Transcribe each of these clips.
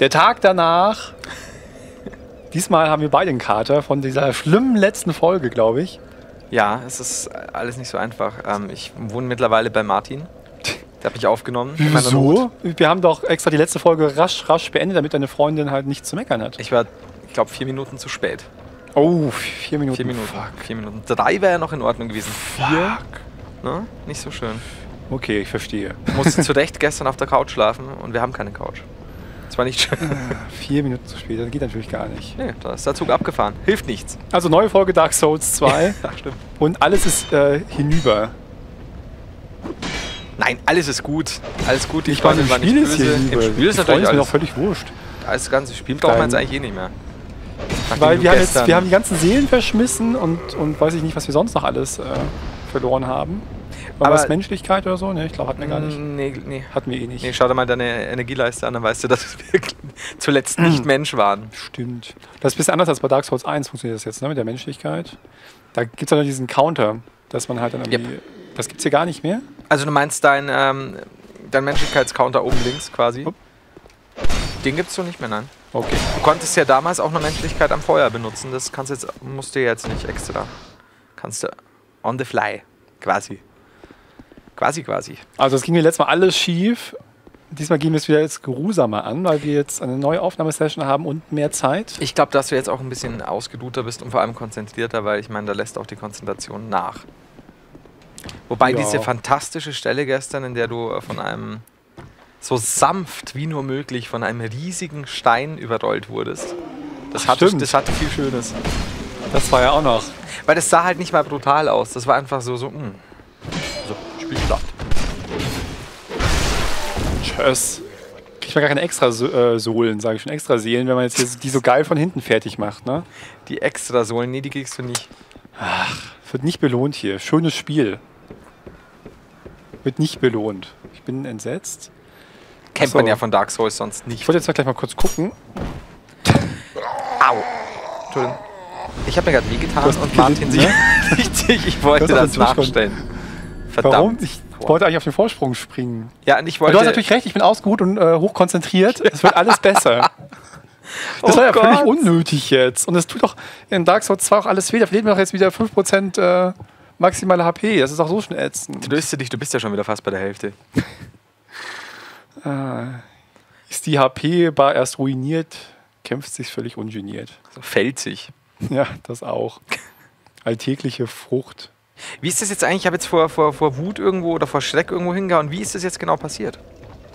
Der Tag danach. Diesmal haben wir beide einen Kater von dieser schlimmen letzten Folge, glaube ich. Ja, es ist alles nicht so einfach. Ich wohne mittlerweile bei Martin. Der hat mich aufgenommen. Wieso? Wir haben doch extra die letzte Folge rasch beendet, damit deine Freundin halt nichts zu meckern hat. Ich war, ich glaube, 4 Minuten zu spät. Oh, 4 Minuten. 4 Minuten. Fuck. 4 Minuten. 3 wäre ja noch in Ordnung gewesen. Fuck. 4? Ne? Nicht so schön. Okay, ich verstehe. Ich musste zu Recht gestern auf der Couch schlafen und wir haben keine Couch. Das war nicht schön. 4 Minuten zu spät, das geht natürlich gar nicht. Nee, da ist der Zug abgefahren. Hilft nichts. Also neue Folge Dark Souls 2. Ach, stimmt. Und alles ist hinüber. Nein, alles ist gut. Alles gut. Ich meine, im Spiel ist hier hinüber. Im Spiel ist natürlich alles. Mir auch völlig wurscht. Das ganze Spiel braucht man jetzt eigentlich eh nicht mehr. Weil wir haben die ganzen Seelen verschmissen und weiß ich nicht, was wir sonst noch alles verloren haben. War aber das Menschlichkeit oder so? Ne, ich glaube, hatten wir gar nicht. Nee. Hatten wir eh nicht. Nee, schau dir mal deine Energieleiste an, dann weißt du, dass wir zuletzt nicht Mensch waren. Stimmt. Das ist ein bisschen anders als bei Dark Souls 1 funktioniert das jetzt, ne, mit der Menschlichkeit. Da gibt es ja noch diesen Counter, dass man halt dann irgendwie... Yep. Das gibt's hier gar nicht mehr? Also du meinst dein Menschlichkeitscounter oben links quasi? Upp. Den gibt's so nicht mehr, nein. Okay. Du konntest ja damals auch eine Menschlichkeit am Feuer benutzen, das kannst jetzt, musst du jetzt nicht extra. Kannst du on the fly, quasi. Quasi. Also es ging mir letztes Mal alles schief. Diesmal gehen wir es wieder jetzt geruhsamer an, weil wir jetzt eine neue Aufnahmesession haben und mehr Zeit. Ich glaube, dass du jetzt auch ein bisschen ausgeduter bist und vor allem konzentrierter, weil ich meine, da lässt auch die Konzentration nach. Wobei diese fantastische Stelle gestern, in der du von einem, so sanft wie nur möglich, von einem riesigen Stein überrollt wurdest, das hatte viel Schönes. Das war ja auch noch. Weil das sah halt nicht mal brutal aus, das war einfach so. Spielschlacht. Tschüss. Kriegt man gar keine extra Sohlen, sage ich schon. Extra Seelen, wenn man jetzt hier die so geil von hinten fertig macht, ne? Die extra Sohlen, nee, die kriegst du nicht. Ach, wird nicht belohnt hier. Schönes Spiel. Wird nicht belohnt. Ich bin entsetzt. Kennt man ja von Dark Souls sonst nicht. Ich wollte jetzt gleich mal kurz gucken. Au. Entschuldigung. Ich habe mir gerade wehgetan und Martin sich. Ich wollte das nachstellen. Verdammt. Warum? Ich wollte eigentlich auf den Vorsprung springen. Ja, und ich wollte... Aber du hast natürlich recht, ich bin ausgeruht und hochkonzentriert. Es wird alles besser. Das war ja völlig unnötig jetzt. Und das tut doch in Dark Souls 2 auch alles weh. Da verliert man doch jetzt wieder 5% maximale HP. Das ist auch so schon ätzend. Tröste dich, du bist ja schon wieder fast bei der Hälfte. Ist die HP-Bar erst ruiniert, kämpft sich völlig ungeniert. Also fällt sich. Ja, das auch. Alltägliche Frucht. Wie ist das jetzt eigentlich? Ich habe jetzt vor Wut irgendwo oder vor Schreck irgendwo hingehauen. Wie ist das jetzt genau passiert?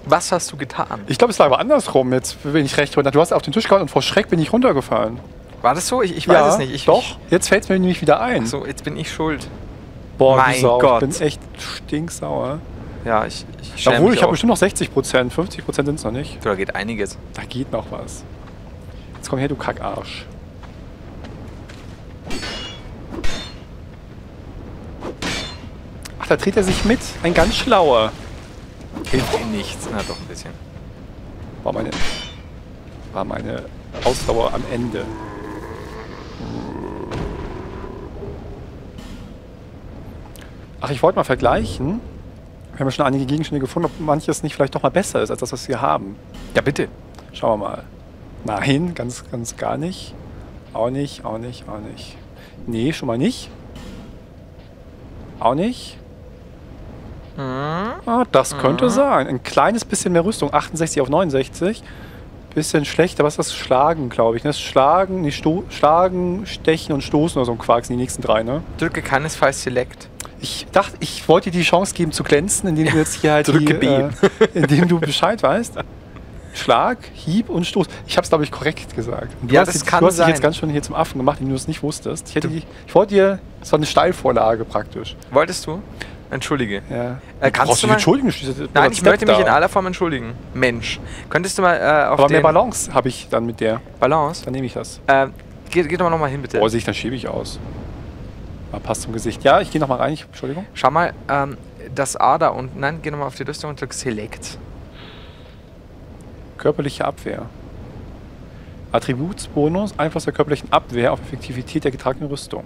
Was hast du getan? Ich glaube, es lag aber andersrum. Jetzt bin ich recht runter. Du hast auf den Tisch gehauen und vor Schreck bin ich runtergefallen. War das so? Ich weiß es nicht. Jetzt fällt es mir nämlich wieder ein. Ach so, jetzt bin ich schuld. Boah, mein Gott. Ich bin echt stinksauer. Ja, ich schäme mich. Obwohl, ich habe bestimmt noch 60%. 50% sind es noch nicht. Da geht einiges. Da geht noch was. Jetzt komm her, du Kackarsch. Da dreht er sich mit. Ein ganz schlauer. Hilft ihm nichts. Na doch, ein bisschen. War meine Ausdauer am Ende. Ach, ich wollte mal vergleichen. Wir haben ja schon einige Gegenstände gefunden, ob manches nicht vielleicht doch mal besser ist, als das, was wir haben. Ja, bitte. Schauen wir mal. Nein, ganz gar nicht. Auch nicht. Nee, schon mal nicht. Auch nicht. Ah, das könnte sein. Ein kleines bisschen mehr Rüstung. 68 auf 69. Bisschen schlechter. Was ist das? Schlagen, glaube ich. Das Schlagen, Schlagen, Stechen und Stoßen oder so ein Quark sind die nächsten 3, ne? Drücke keinesfalls Select. Ich dachte, ich wollte dir die Chance geben zu glänzen, indem du jetzt hier halt Drücke B. Indem du Bescheid weißt. Schlag, Hieb und Stoß. Ich habe es, glaube ich, korrekt gesagt. Und ja, du hast dich jetzt ganz schön hier zum Affen gemacht, indem du es nicht wusstest. Ich wollte dir... Das war eine Steilvorlage praktisch. Wolltest du? Entschuldige. Ja. Kannst du dich entschuldigen? Nein, ich möchte mich in aller Form entschuldigen. Mensch. Könntest du mal auf Aber mehr Balance habe ich dann mit der. Balance? Dann nehme ich das. Geh doch mal nochmal hin, bitte. Vorsicht, dann schiebe ich aus. Aber passt zum Gesicht. Ja, ich gehe nochmal rein. Entschuldigung. Schau mal, das A da unten. Nein, geh nochmal auf die Rüstung und drück Select. Körperliche Abwehr. Attributsbonus, Einfluss der körperlichen Abwehr auf Effektivität der getragenen Rüstung.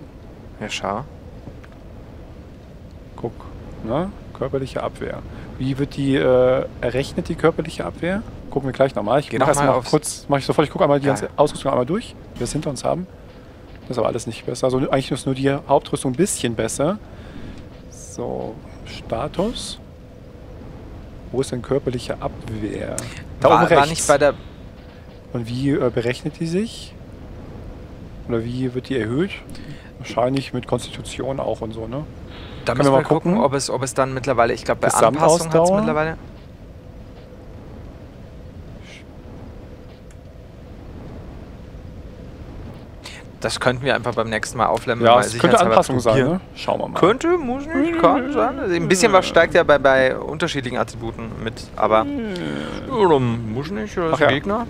Ja, schau. Guck, ne? Körperliche Abwehr. Wie wird die errechnet, die körperliche Abwehr? gucken wir gleich nochmal. Ich mache das mal kurz, mache ich sofort. Ich gucke einmal die ganze Ausrüstung einmal durch, die wir hinter uns haben. Das ist aber alles nicht besser. Also eigentlich ist nur die Hauptrüstung ein bisschen besser. So, Status. Wo ist denn körperliche Abwehr? Da oben rechts. War nicht bei der... Und wie berechnet die sich? Oder wie wird die erhöht? Wahrscheinlich mit Konstitution auch und so, ne? Da müssen wir mal gucken, ob es dann mittlerweile, ich glaube bei Anpassung hat es mittlerweile... Das könnten wir einfach beim nächsten Mal auflemmen. Ja, das könnte Anpassung sein, ne? Schauen wir mal. Könnte, muss nicht, kann sein. Also ein bisschen was steigt ja bei unterschiedlichen Attributen mit, aber... muss nicht, das ist ein Gegner.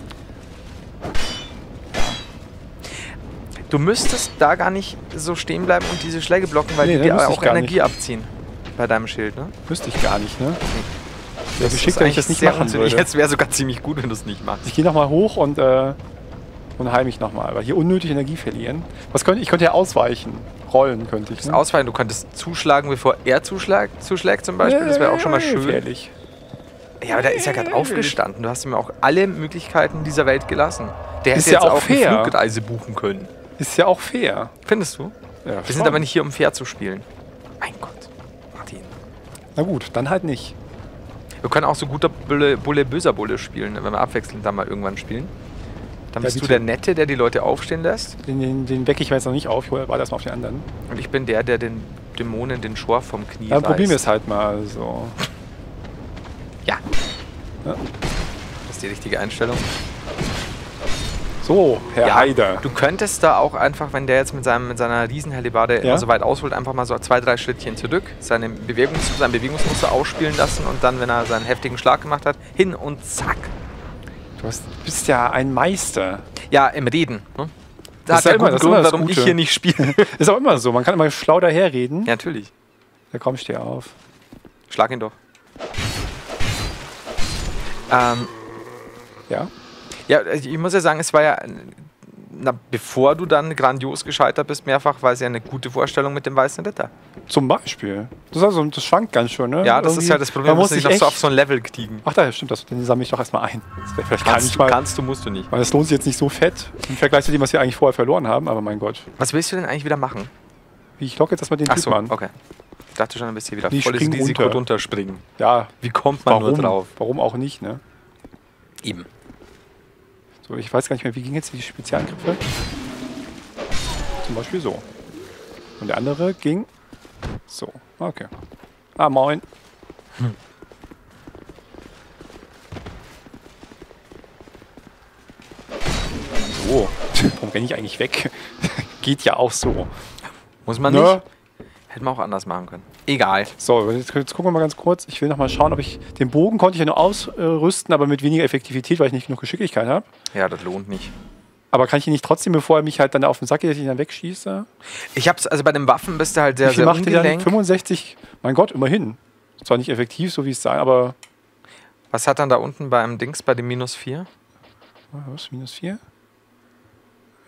Du müsstest da gar nicht so stehen bleiben und diese Schläge blocken, weil die dir auch Energie abziehen. Bei deinem Schild, ne? Müsste ich gar nicht, ne? Nee. Wäre geschickt, wenn ich das nicht machen würde. Jetzt wäre sogar ziemlich gut, wenn du es nicht machst. Ich gehe nochmal hoch und heil mich nochmal, weil hier unnötig Energie verlieren. Was könnte ich? Ich könnte ja ausweichen. Rollen könnte ich. Ne? Ausweichen, du könntest zuschlagen, bevor er zuschlägt zum Beispiel. Das wäre auch schon mal schön. Gefährlich. Ja, aber der ist ja gerade aufgestanden. Du hast ihm auch alle Möglichkeiten dieser Welt gelassen. Der hätte ja jetzt auch fair eine Flugreise buchen können. Ist ja auch fair. Findest du? Ja, wir sind aber nicht hier, um fair zu spielen. Mein Gott, Martin. Na gut, dann halt nicht. Wir können auch so guter Bulle, böser Bulle spielen, wenn wir abwechselnd dann mal irgendwann spielen. Dann bist du der Nette, der die Leute aufstehen lässt. Den wecke ich mir jetzt noch nicht auf, ich warte erstmal auf den anderen. Und ich bin der, der den Dämonen den Schor vom Knie reißt. Dann probieren wir es halt mal so. Ja. Das ist die richtige Einstellung. So, Herr Heider. Du könntest da auch einfach, wenn der jetzt mit seiner Riesenhellebarde immer so weit ausholt, einfach mal so 2, 3 Schrittchen zurück, sein Bewegungsmuster ausspielen lassen und dann, wenn er seinen heftigen Schlag gemacht hat, hin und zack. Du bist ja ein Meister. Ja, im Reden. Ne? Da das hat ja immer, Grund, warum ich hier nicht spiele. Ist auch immer so. Man kann immer schlau daherreden. Ja, natürlich. Da komm, steh auf. Schlag ihn doch. Ja, ich muss ja sagen, es war ja... bevor du dann grandios gescheitert bist mehrfach, war es ja eine gute Vorstellung mit dem Weißen Ritter. Zum Beispiel. Das schwankt ganz schön, ne? Ja, das ist ja das Problem, man muss sich echt so auf so ein Level kriegen. Ach da, stimmt, den sammle ich doch erstmal ein. Das vielleicht kannst du, musst du nicht. Weil das lohnt sich jetzt nicht so fett im Vergleich zu dem, was wir eigentlich vorher verloren haben, aber mein Gott. Was willst du denn eigentlich wieder machen? Ich locke jetzt erstmal den Typen an. Okay. Ich dachte schon, dann bist du hier wieder volles Risiko runterspringen. Ja. Wie kommt man nur drauf? Warum auch nicht, ne? Eben. So, ich weiß gar nicht mehr, wie ging jetzt die Spezialangriffe? Zum Beispiel so. Und der andere ging so. Okay. Ah, moin. So. Warum renne ich eigentlich weg? Geht ja auch so. Muss man nicht? Hätten wir auch anders machen können. Egal. So, jetzt gucken wir mal ganz kurz. Ich will nochmal schauen, ob ich... Den Bogen konnte ich ja nur ausrüsten, aber mit weniger Effektivität, weil ich nicht genug Geschicklichkeit habe. Ja, das lohnt nicht. Aber kann ich ihn nicht trotzdem, bevor er mich halt dann auf den Sack geht, dass ich ihn dann wegschieße? Ich hab's... Also bei den Waffen bist du halt sehr, sehr ungelenk. 65... Mein Gott, immerhin. Zwar nicht effektiv, so wie es sei, aber... Was hat dann da unten beim Dings, bei dem -4? Was? -4?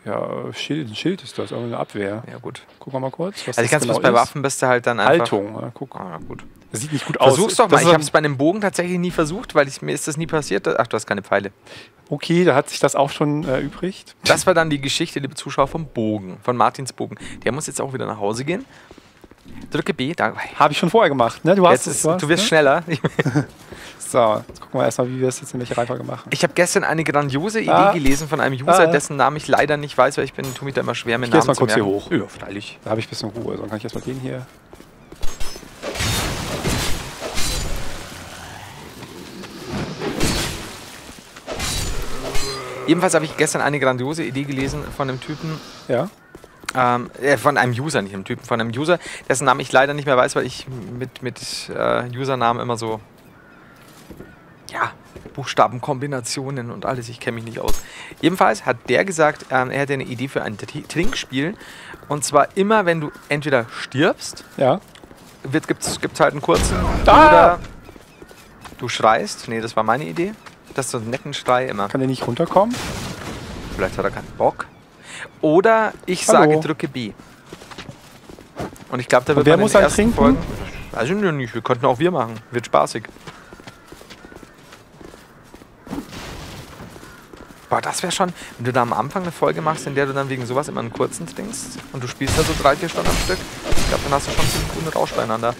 Ja, Schild ist das, aber eine Abwehr. Ja, gut. Gucken wir mal kurz. Was also, ich kann es bei Waffen bist du halt dann einfach. Haltung, ja, guck. Ah, gut. Das sieht nicht gut aus. Versuch's doch mal. Ich habe es bei einem Bogen tatsächlich nie versucht, weil mir ist das nie passiert. Ach, du hast keine Pfeile. Okay, da hat sich das auch schon erübrigt. Das war dann die Geschichte, liebe Zuschauer, vom Bogen. Von Martins Bogen. Der muss jetzt auch wieder nach Hause gehen. Drücke B. Habe ich schon vorher gemacht, ne? Du hast es. Du wirst schneller. So, jetzt gucken wir erstmal, wie wir es jetzt in welcher Reihenfolge machen. Ich habe gestern eine grandiose Idee gelesen von einem User, dessen Namen ich leider nicht weiß, weil ich tue mich da immer schwer mit Namen zu merken. Ich geh erstmal kurz hier hoch. Ja, freilich. Da habe ich ein bisschen Ruhe. Dann kann ich erstmal den hier. Jedenfalls habe ich gestern eine grandiose Idee gelesen von einem Typen. Ja. Von einem User, nicht einem Typen, von einem User, dessen Namen ich leider nicht mehr weiß, weil ich mit Usernamen immer so, ja, Buchstabenkombinationen und alles, ich kenne mich nicht aus. Jedenfalls hat der gesagt, er hätte eine Idee für ein Trinkspiel, und zwar immer, wenn du entweder stirbst, gibt's halt einen kurzen, oder du schreist, nee, das war meine Idee, das ist so ein netten Schrei immer. Kann der nicht runterkommen? Vielleicht hat er keinen Bock. Oder ich sage, drücke B. Und ich glaube, da wird man in den ersten Folgen... Also nicht, wir könnten auch wir machen. Wird spaßig. Boah, das wäre schon, wenn du da am Anfang eine Folge machst, in der du dann wegen sowas immer einen kurzen trinkst und du spielst da so 3-4 Stunden am Stück, ich glaube, dann hast du schon ziemlich guten Rausch beieinander.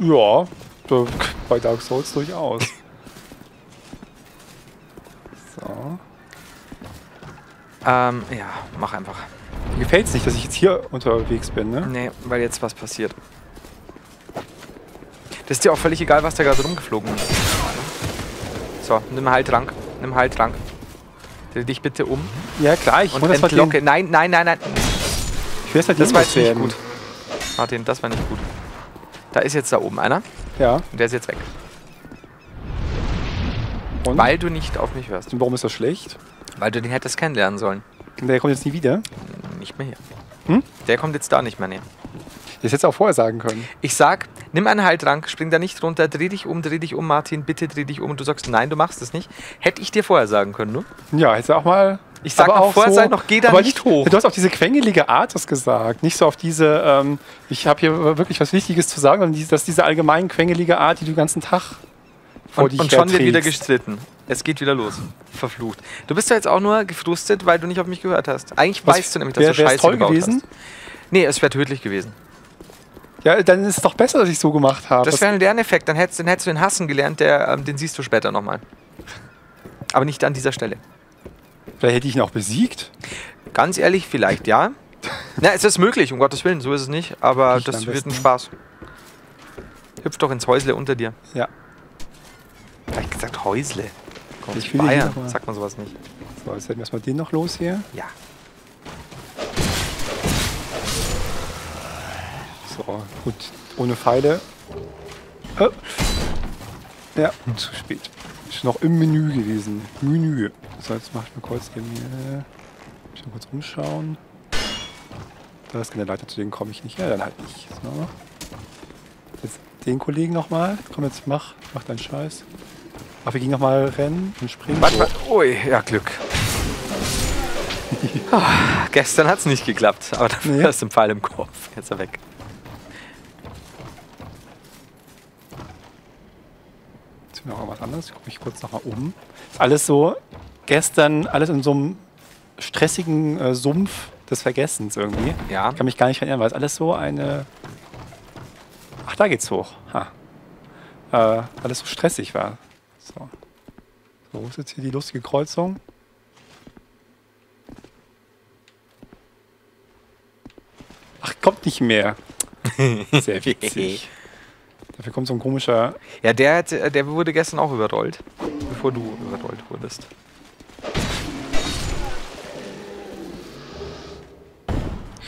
Ja, bei Dark Souls durchaus. So. Ja, mach einfach. Mir gefällt's nicht, dass ich jetzt hier unterwegs bin, ne? Nee, weil jetzt was passiert. Das ist dir auch völlig egal, was da gerade rumgeflogen ist. So, nimm Heiltrank. Nimm Heiltrank. Dreh dich bitte um. Ja, klar, ich entlocke. Nein, nein, nein, nein. Ich weiß halt, das war jetzt nicht gut. Martin, das war nicht gut. Da ist jetzt da oben einer. Ja. Und der ist jetzt weg. Und? Weil du nicht auf mich hörst. Und warum ist das schlecht? Weil du den hättest kennenlernen sollen. Der kommt jetzt nie wieder? Nicht mehr hier. Hm? Der kommt jetzt da nicht mehr, ne. Das hättest du auch vorher sagen können. Ich sag, nimm einen Heiltrank, spring da nicht runter, dreh dich um, Martin, bitte dreh dich um. Und du sagst, nein, du machst es nicht. Hätte ich dir vorher sagen können, ne? Ja, hättest du auch mal... Ich sag noch vorher, so, sei noch, geh da nicht hoch. Du hast auch diese quengelige Art das gesagt. Nicht so auf diese, ich habe hier wirklich was Wichtiges zu sagen, sondern das ist diese allgemein quengelige Art, die du den ganzen Tag vor dich herträgst. Und schon wird wieder gestritten. Es geht wieder los. Verflucht. Du bist ja jetzt auch nur gefrustet, weil du nicht auf mich gehört hast. Eigentlich weißt du nämlich, dass du Scheiße gebaut gewesen? Hast. Nee, es wäre tödlich gewesen. Ja, dann ist es doch besser, dass ich so gemacht habe. Das wäre ein Lerneffekt. Dann hättest du den hassen gelernt, den siehst du später nochmal. Aber nicht an dieser Stelle. Vielleicht hätte ich ihn auch besiegt. Ganz ehrlich, vielleicht ja. Na, es ist möglich, um Gottes Willen, so ist es nicht. Aber das wird ein Spaß. Hüpf doch ins Häusle unter dir. Ja. Da hab ich gesagt Häusle. Komm, ich Bayern, sagt man sowas nicht. So, jetzt hätten wir erstmal den noch los hier. Ja. So, gut, ohne Pfeile. Oh. Ja, zu spät. Ist noch im Menü gewesen. Menü. So, jetzt mach ich mal kurz den hier. Ich muss mal kurz umschauen. Da ist keine Leiter, zu denen komme ich nicht. Ja, dann halt nicht. So. Jetzt den Kollegen nochmal. Komm, jetzt mach deinen Scheiß. Ach, wir gehen nochmal rennen und springen. So. Ui, ja, Glück. Oh, gestern hat es nicht geklappt, aber dafür hast du einen Pfeil im Kopf. Jetzt ist er weg. Noch was anderes. Ich gucke mich kurz nochmal um. Ist alles so, gestern alles in so einem stressigen Sumpf des Vergessens irgendwie. Ja. Ich kann mich gar nicht erinnern, weil es alles so eine... Ach, da geht's hoch. Ha. Alles so stressig war. So. So, wo ist jetzt hier die lustige Kreuzung? Ach, kommt nicht mehr. Sehr witzig. Dafür kommt so ein komischer... Ja, der wurde gestern auch überrollt, bevor du überrollt wurdest.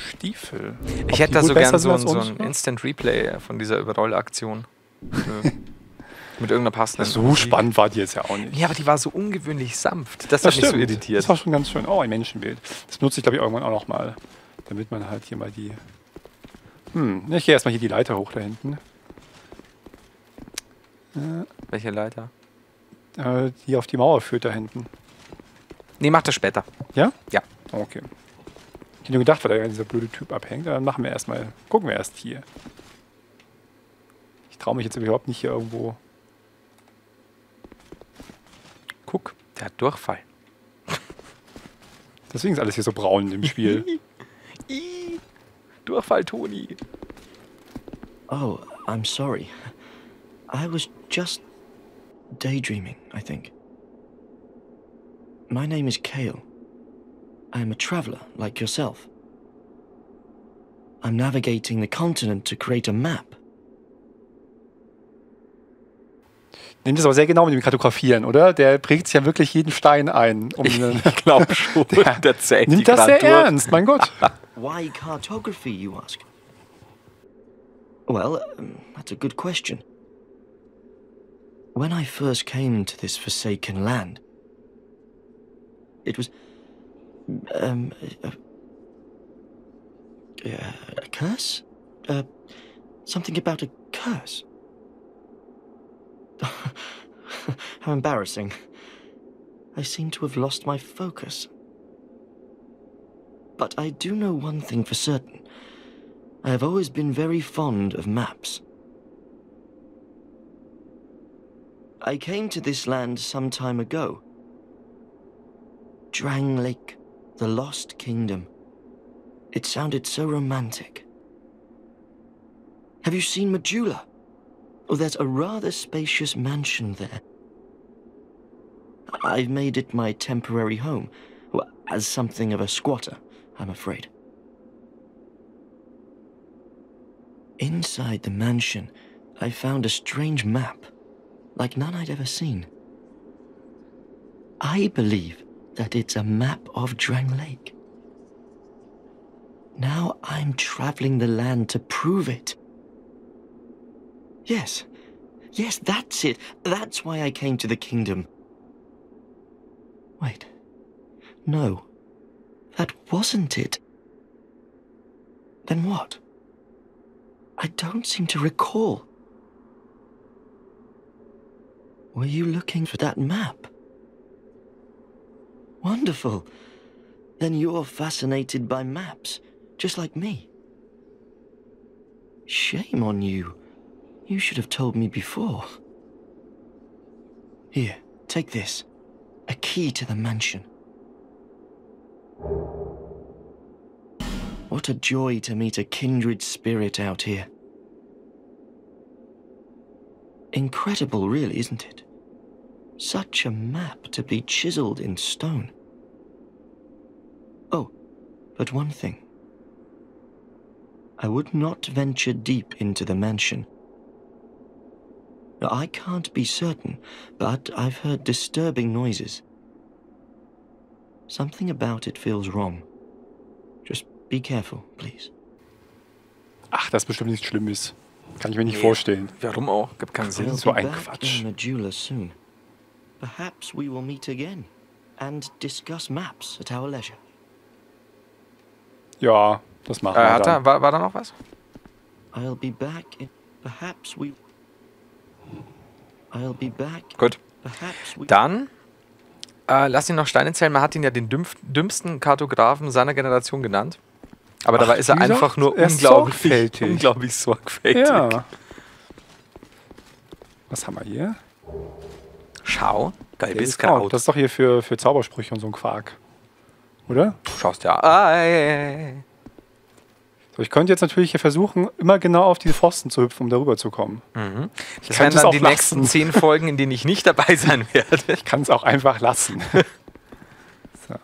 Stiefel. Ich hätte da so gern so ein Instant Replay von dieser Überrollaktion. Mit irgendeiner passenden. So spannend war die jetzt ja auch nicht. Ja, aber die war so ungewöhnlich sanft. Das hat mich so irritiert. Das war schon ganz schön. Oh, ein Menschenbild. Das nutze ich, glaube ich, irgendwann auch noch mal. Damit man halt hier mal die... Hm, ich gehe erstmal hier die Leiter hoch da hinten. Welche Leiter? Die auf die Mauer führt da hinten. Nee, mach das später. Ja? Ja. Okay. Ich hätte nur gedacht, weil da dieser blöde Typ abhängt. Dann machen wir erstmal. Gucken wir erst hier. Ich traue mich jetzt überhaupt nicht hier irgendwo. Guck. Der hat Durchfall. Deswegen ist alles hier so braun im Spiel. Durchfall, Toni. Oh, I'm sorry. I was just daydreaming, I think. My name is Kale. I am a traveler like yourself. I'm navigating the continent to create a map. Nimm das aber sehr genau mit dem Kartografieren, oder? Der prägt sich ja wirklich jeden Stein ein. Ich glaube schon. Der zählt nimmt das sehr ernst, mein Gott. Why cartography, you ask? Well, that's a good question. When I first came to this forsaken land, it was a curse? Something about a curse. How embarrassing. I seem to have lost my focus. But I do know one thing for certain. I have always been very fond of maps. I came to this land some time ago. Drangleic, the Lost Kingdom. It sounded so romantic. Have you seen Majula? Oh, there's a rather spacious mansion there. I've made it my temporary home, well, as something of a squatter, I'm afraid. Inside the mansion, I found a strange map, like none I'd ever seen. I believe that it's a map of Drangleic. Now I'm traveling the land to prove it. Yes, that's it. That's why I came to the kingdom. Wait, no, that wasn't it. Then what? I don't seem to recall. Were you looking for that map? Wonderful. Then you're fascinated by maps, just like me. Shame on you. You should have told me before. Here, take this. A key to the mansion. What a joy to meet a kindred spirit out here. Incredible, really, isn't it? Such a map to be chiseled in stone. Oh, but one thing. I would not venture deep into the mansion. I can't be certain, but I've heard disturbing noises. Something about it feels wrong. Just be careful, please. Ach, das bestimmt nichts Schlimmes. Kann ich mir nicht vorstellen. Warum auch? Gibt keinen Sinn. So ein Quatsch. Perhaps we will meet again and discuss maps at our leisure. Ja, das machen wir dann. War da noch was? I'll be back in perhaps we. Gut. Dann lass ihn noch Steine zählen. Man hat ihn ja den dümmsten Kartografen seiner Generation genannt. Aber dabei ist er einfach nur unglaublich sorgfältig. Ja. Was haben wir hier? Schau. Galbiskaut. Das ist doch hier für Zaubersprüche und so ein Quark. Oder? Du schaust ja. So, ich könnte jetzt natürlich hier versuchen, immer genau auf diese Pfosten zu hüpfen, um darüber zu kommen. Mhm. Das wären dann die nächsten 10 Folgen, in denen ich nicht dabei sein werde. Ich kann es auch einfach lassen. So.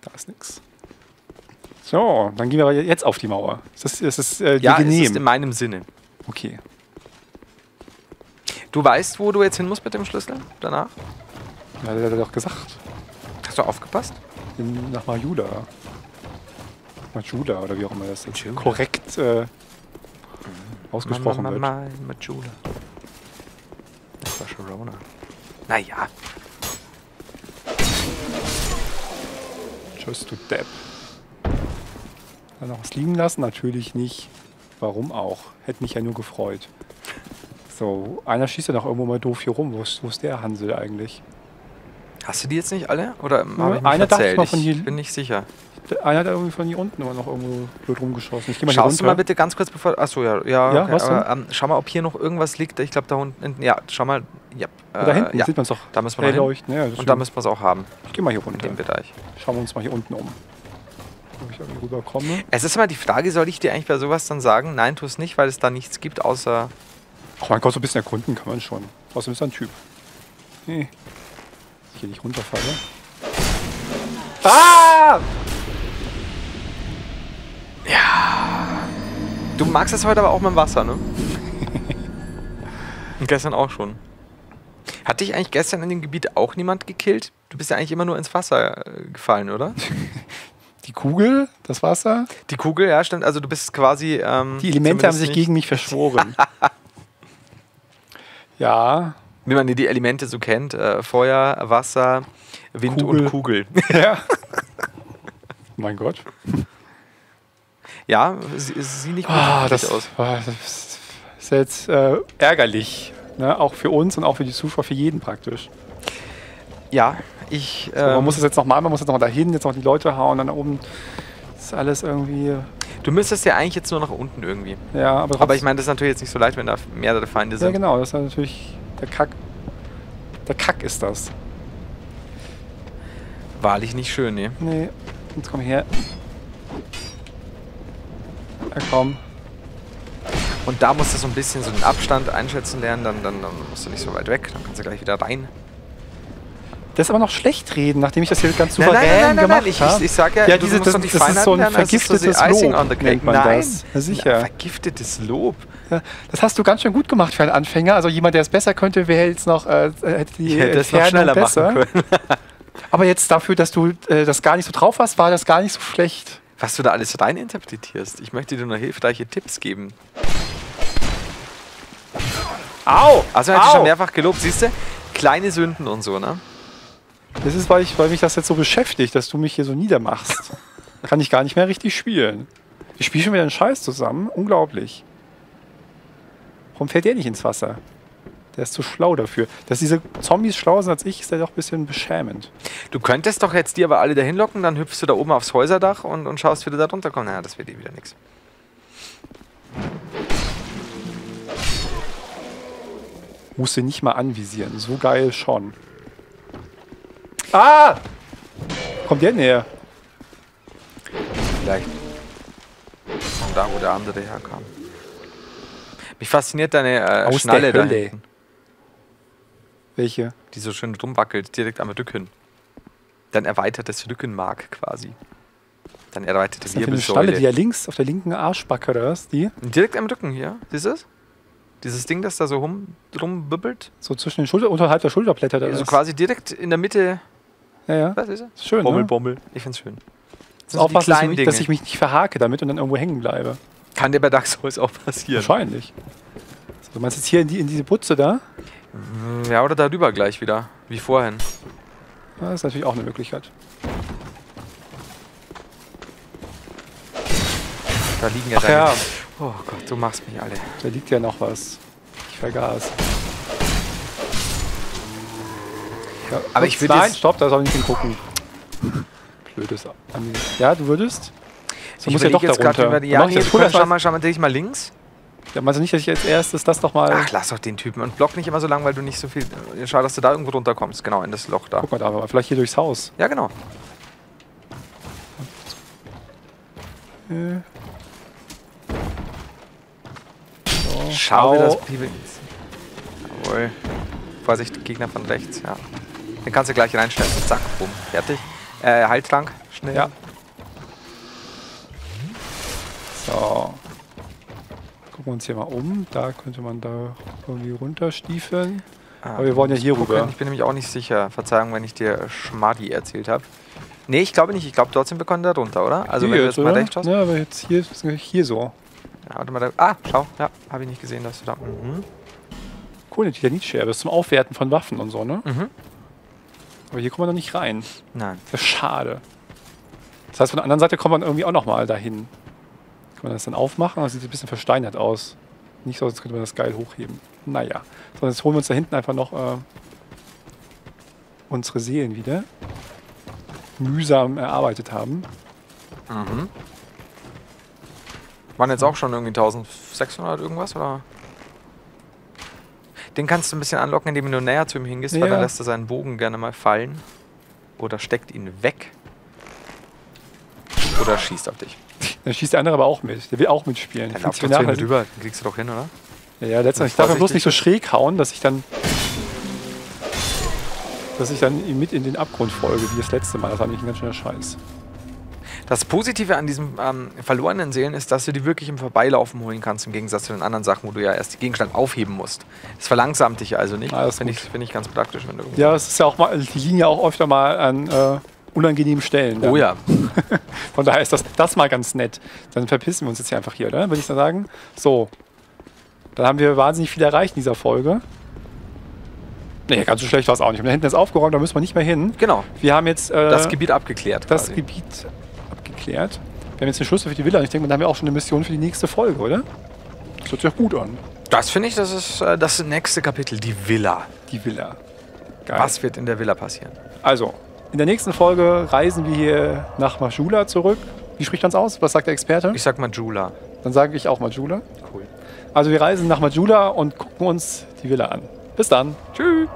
Da ist nichts. So, dann gehen wir aber jetzt auf die Mauer. Das ist in meinem Sinne. Okay. Du weißt, wo du jetzt hin musst mit dem Schlüssel danach? Ja, das hat er doch gesagt. Hast du aufgepasst? Nach Majula. Majula oder wie auch immer das jetzt korrekt ausgesprochen wird. Majula. Das war Sharona. Naja. Tschüss, du Depp. Dann noch was liegen lassen? Natürlich nicht. Warum auch? Hätte mich ja nur gefreut. So, einer schießt ja noch irgendwo mal doof hier rum. Wo ist der Hansel eigentlich? Hast du die jetzt nicht alle? Oder einer dachte ich mal von hier. Ich bin nicht sicher. Einer hat irgendwie von hier unten noch irgendwo blöd rumgeschossen. Schaust du mal bitte ganz kurz bevor... Achso, ja okay, was denn? Aber, schau mal, ob hier noch irgendwas liegt. Ich glaube, da unten... Ja, schau mal. Ja, da hinten sieht man es doch. Da müssen wir noch hin. Leuchten. Ja, und da müssen wir es auch haben. Ich geh mal hier runter. In dem Bereich. Schauen wir uns mal hier unten um. Ob ich irgendwie rüberkomme. Es ist immer die Frage, soll ich dir eigentlich bei sowas dann sagen? Nein, tu es nicht, weil es da nichts gibt, außer... Ach mein Gott, so ein bisschen erkunden kann man schon. Außerdem ist da ein Typ. Nee. Ich hier nicht runterfalle. Ah! Ja. Du magst es heute aber auch mit dem Wasser, ne? Und gestern auch schon. Hat dich eigentlich gestern in dem Gebiet auch niemand gekillt? Du bist ja eigentlich immer nur ins Wasser gefallen, oder? Die Kugel, das Wasser? Die Kugel, ja, stimmt. Also du bist quasi... die Elemente haben sich gegen mich verschworen. Ja. Wie man die Elemente so kennt. Feuer, Wasser, Wind und Kugel. Ja. Mein Gott. Ja, sie nicht gut aus. Das ist jetzt ärgerlich. Ne? Auch für uns und auch für die Zuschauer, für jeden praktisch. Ja, man muss es jetzt nochmal dahin, jetzt noch die Leute hauen, dann oben. ist alles irgendwie... Du müsstest ja eigentlich jetzt nur nach unten irgendwie. Ja, aber ich meine, das ist natürlich jetzt nicht so leicht, wenn da mehrere Feinde sind. Ja genau, das ist natürlich der Kack. Der Kack ist das. Wahrlich nicht schön, ne? Nee, jetzt komm her. Ja, komm. Und da musst du so ein bisschen so den Abstand einschätzen lernen, dann musst du nicht so weit weg, dann kannst du gleich wieder rein. Das ist aber noch schlecht reden, nachdem ich das hier ganz souverän gemacht habe. Ich sag ja, ja das ist so ein vergiftetes Lob, nennt man das. Ja, sicher. Na, vergiftetes Lob. Ja, das hast du ganz schön gut gemacht für einen Anfänger. Also jemand, der es besser könnte, wäre jetzt noch hätte das noch schneller machen können. Aber jetzt dafür, dass du das gar nicht so drauf hast, war das gar nicht so schlecht. Was du da alles reininterpretierst. Ich möchte dir nur hilfreiche Tipps geben. Au! Also hätte ich schon mehrfach gelobt, siehst du? Kleine Sünden und so, ne? Das ist, weil mich das jetzt so beschäftigt, dass du mich hier so niedermachst. Kann ich gar nicht mehr richtig spielen. Ich spiele schon wieder einen Scheiß zusammen. Unglaublich. Warum fällt der nicht ins Wasser? Der ist zu schlau dafür. Dass diese Zombies schlauer sind als ich, ist ja doch ein bisschen beschämend. Du könntest doch jetzt die aber alle dahin locken, dann hüpfst du da oben aufs Häuserdach und schaust, wie du da drunter kommst. Naja, das wird eh wieder nichts. Musst du nicht mal anvisieren. So geil schon. Ah! Kommt der näher? Vielleicht. Von da, wo der andere herkam. Mich fasziniert deine Schnalle da hinten. Welche? Die so schön rumwackelt, direkt am Rücken. Dein erweitertes Rückenmark quasi. Dein erweitertes Wirbelsäule. Die Schnalle, die ja links auf der linken Arschbacke, oder was? Die? Direkt am Rücken hier. Siehst du das? Dieses Ding, das da so rumbibbelt. So zwischen den Schultern, unterhalb der Schulterblätter. Da also ist quasi direkt in der Mitte. Ja, ja. Was ist das? Schön, Bommel, ne? Bommel. Ich find's schön. Das ist auch was, dass ich mich nicht verhake damit und dann irgendwo hängen bleibe. Kann dir bei Dark Souls auch passieren. Wahrscheinlich. So, du meinst jetzt hier in diese Putze da? Ja, oder darüber gleich wieder. Wie vorhin. Ja, das ist natürlich auch eine Möglichkeit. Da liegen ja deine... Oh Gott, du machst mich alle. Da liegt ja noch was. Ich vergaß. Ja, aber ich will jetzt... Stopp, da soll ich nicht hingucken. Blödes... Ja, du würdest? So muss ja doch da runter. Ja, nee, schau mal, dreh ich mal links. Ja, meinst du nicht, dass ich als erstes das noch mal... Ach, lass doch den Typen und block nicht immer so lang, weil du nicht so viel... Schau, dass du da irgendwo runterkommst. Genau, in das Loch da. Guck mal da, vielleicht hier durchs Haus. Ja, genau. Schau, wie das Piebel ist. Jawohl. Vorsicht, Gegner von rechts, ja. Den kannst du gleich reinstellen. Zack, bumm. Fertig. Heiltrank, schnell. Ja. So. Gucken wir uns hier mal um. Da könnte man da irgendwie runterstiefeln. Ah, aber wir wollen ja hier rüber. Ich bin nämlich auch nicht sicher. Verzeihung, wenn ich dir Schmardi erzählt habe. Nee, ich glaube nicht. Ich glaube, dort sind wir da runter, oder? Also, hier wenn jetzt, du jetzt mal rechts schaust. Ja, aber jetzt hier so. Ja, warte mal da. Ah, schau. Ja, habe ich nicht gesehen, dass du da... Mhm. Cool, die Titanitscherbe ist zum Aufwerten von Waffen und so, ne? Mhm. Aber hier kommen wir noch nicht rein. Nein. Das ist schade. Das heißt, von der anderen Seite kommt man irgendwie auch nochmal dahin. Kann man das dann aufmachen? Das sieht ein bisschen versteinert aus. Nicht so, als könnte man das geil hochheben. Naja. So, jetzt holen wir uns da hinten einfach noch unsere Seelen wieder. Mühsam erarbeitet haben. Mhm. Waren jetzt auch schon irgendwie 1600 irgendwas, oder? Den kannst du ein bisschen anlocken, indem du näher zu ihm hingehst, ja, weil dann lässt er seinen Bogen gerne mal fallen. Oder steckt ihn weg. Oder schießt auf dich. Dann schießt der andere aber auch mit. Der will auch mitspielen. Dann laufst du nachher drüber. Den kriegst du doch hin, oder? Ja, letztendlich. Ich darf ja bloß nicht so schräg hauen, dass ich dann... ihm mit in den Abgrund folge, wie das letzte Mal. Das war nämlich ein ganz schöner Scheiß. Das Positive an diesen verlorenen Seelen ist, dass du die wirklich im Vorbeilaufen holen kannst, im Gegensatz zu den anderen Sachen, wo du ja erst den Gegenstand aufheben musst. Das verlangsamt dich also nicht. Ah, das finde ich ganz praktisch. Wenn du es ist ja auch mal, die liegen ja auch öfter mal an unangenehmen Stellen. Dann. Oh ja. Von daher ist das mal ganz nett. Dann verpissen wir uns jetzt hier einfach hier, oder? Würde ich dann sagen. So. Dann haben wir wahnsinnig viel erreicht in dieser Folge. Nee, ganz so schlecht war es auch nicht. Und da hinten ist aufgeräumt, da müssen wir nicht mehr hin. Genau. Wir haben jetzt... das Gebiet abgeklärt. Das quasi. Gebiet... geklärt. Wir haben jetzt den Schlüssel für die Villa und ich denke, dann haben wir auch schon eine Mission für die nächste Folge, oder? Das hört sich auch gut an. Das finde ich, das ist das nächste Kapitel, die Villa. Die Villa. Geil. Was wird in der Villa passieren? Also, in der nächsten Folge reisen wir hier nach Majula zurück. Wie spricht man es aus? Was sagt der Experte? Ich sag Majula. Dann sage ich auch Majula. Cool. Also wir reisen nach Majula und gucken uns die Villa an. Bis dann. Tschüss.